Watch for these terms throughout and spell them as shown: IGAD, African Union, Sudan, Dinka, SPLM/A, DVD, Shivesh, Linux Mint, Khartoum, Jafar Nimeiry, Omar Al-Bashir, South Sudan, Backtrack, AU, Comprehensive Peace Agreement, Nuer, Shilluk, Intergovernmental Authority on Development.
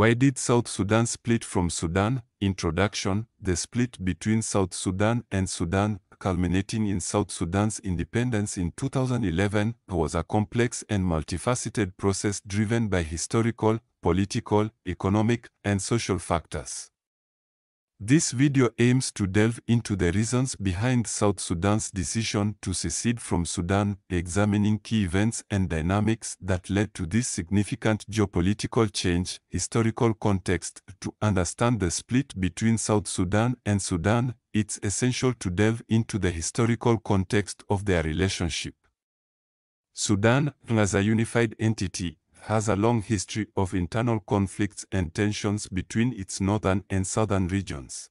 Why did South Sudan split from Sudan? Introduction. The split between South Sudan and Sudan, culminating in South Sudan's independence in 2011, was a complex and multifaceted process driven by historical, political, economic, and social factors. This video aims to delve into the reasons behind South Sudan's decision to secede from Sudan, examining key events and dynamics that led to this significant geopolitical change, historical context. To understand the split between South Sudan and Sudan, it's essential to delve into the historical context of their relationship. Sudan, as a unified entity, has a long history of internal conflicts and tensions between its northern and southern regions.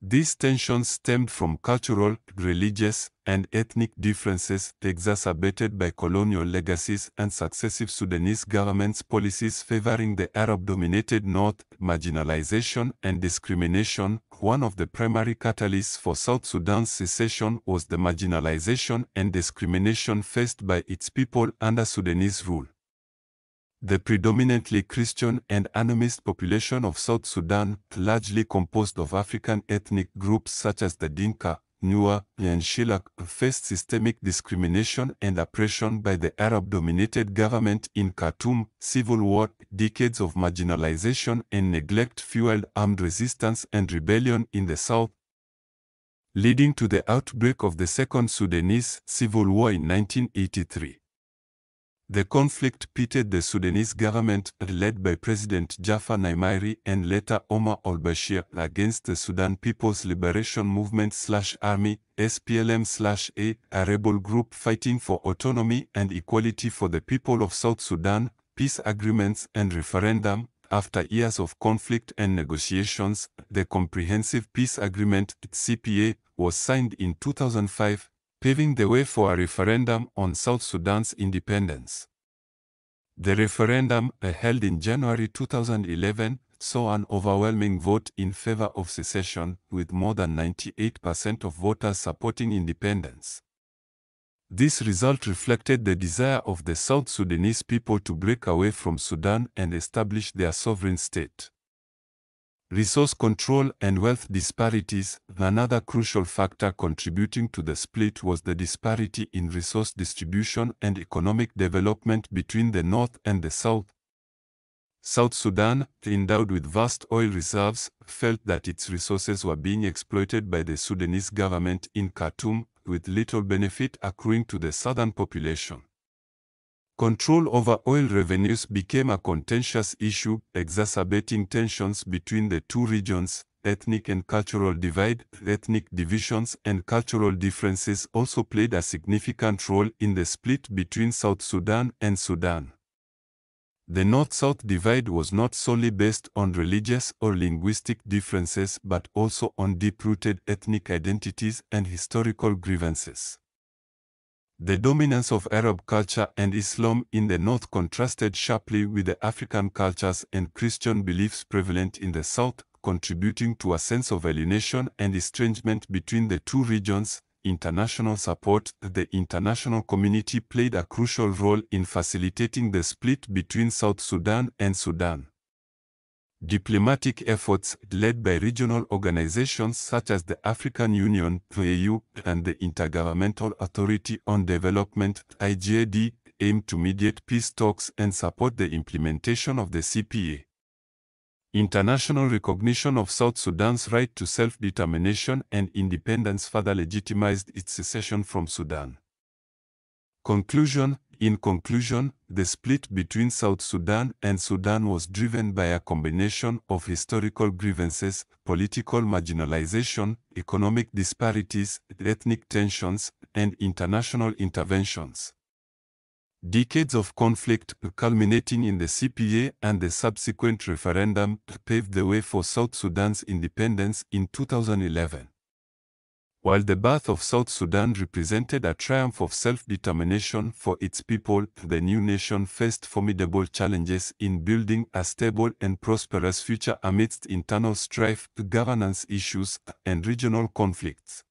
These tensions stemmed from cultural, religious, and ethnic differences exacerbated by colonial legacies and successive Sudanese governments' policies favoring the Arab-dominated north, marginalization and discrimination. One of the primary catalysts for South Sudan's secession was the marginalization and discrimination faced by its people under Sudanese rule. The predominantly Christian and animist population of South Sudan, largely composed of African ethnic groups such as the Dinka, Nuer, and Shilluk, faced systemic discrimination and oppression by the Arab-dominated government in Khartoum. Civil war, decades of marginalization and neglect fueled armed resistance and rebellion in the south, leading to the outbreak of the Second Sudanese Civil War in 1983. The conflict pitted the Sudanese government, led by President Jafar Nimeiry and later Omar Al-Bashir, against the Sudan People's Liberation Movement/Army, SPLM/A, a rebel group fighting for autonomy and equality for the people of South Sudan. Peace agreements and referendum. After years of conflict and negotiations, the Comprehensive Peace Agreement (CPA) was signed in 2005. Paving the way for a referendum on South Sudan's independence. The referendum, held in January 2011, saw an overwhelming vote in favor of secession, with more than 98% of voters supporting independence. This result reflected the desire of the South Sudanese people to break away from Sudan and establish their sovereign state. Resource control and wealth disparities. Another crucial factor contributing to the split was the disparity in resource distribution and economic development between the north and the south. South Sudan, endowed with vast oil reserves, felt that its resources were being exploited by the Sudanese government in Khartoum, with little benefit accruing to the southern population. Control over oil revenues became a contentious issue, exacerbating tensions between the two regions. Ethnic and cultural divide. Ethnic divisions and cultural differences also played a significant role in the split between South Sudan and Sudan. The North-South divide was not solely based on religious or linguistic differences but also on deep-rooted ethnic identities and historical grievances. The dominance of Arab culture and Islam in the north contrasted sharply with the African cultures and Christian beliefs prevalent in the south, contributing to a sense of alienation and estrangement between the two regions. International support. The international community played a crucial role in facilitating the split between South Sudan and Sudan. Diplomatic efforts, led by regional organizations such as the African Union (AU) and the Intergovernmental Authority on Development (IGAD), aimed to mediate peace talks and support the implementation of the CPA. International recognition of South Sudan's right to self-determination and independence further legitimized its secession from Sudan. Conclusion. In conclusion, the split between South Sudan and Sudan was driven by a combination of historical grievances, political marginalization, economic disparities, ethnic tensions, and international interventions. Decades of conflict, culminating in the CPA and the subsequent referendum, paved the way for South Sudan's independence in 2011. While the birth of South Sudan represented a triumph of self-determination for its people, the new nation faced formidable challenges in building a stable and prosperous future amidst internal strife, governance issues, and regional conflicts.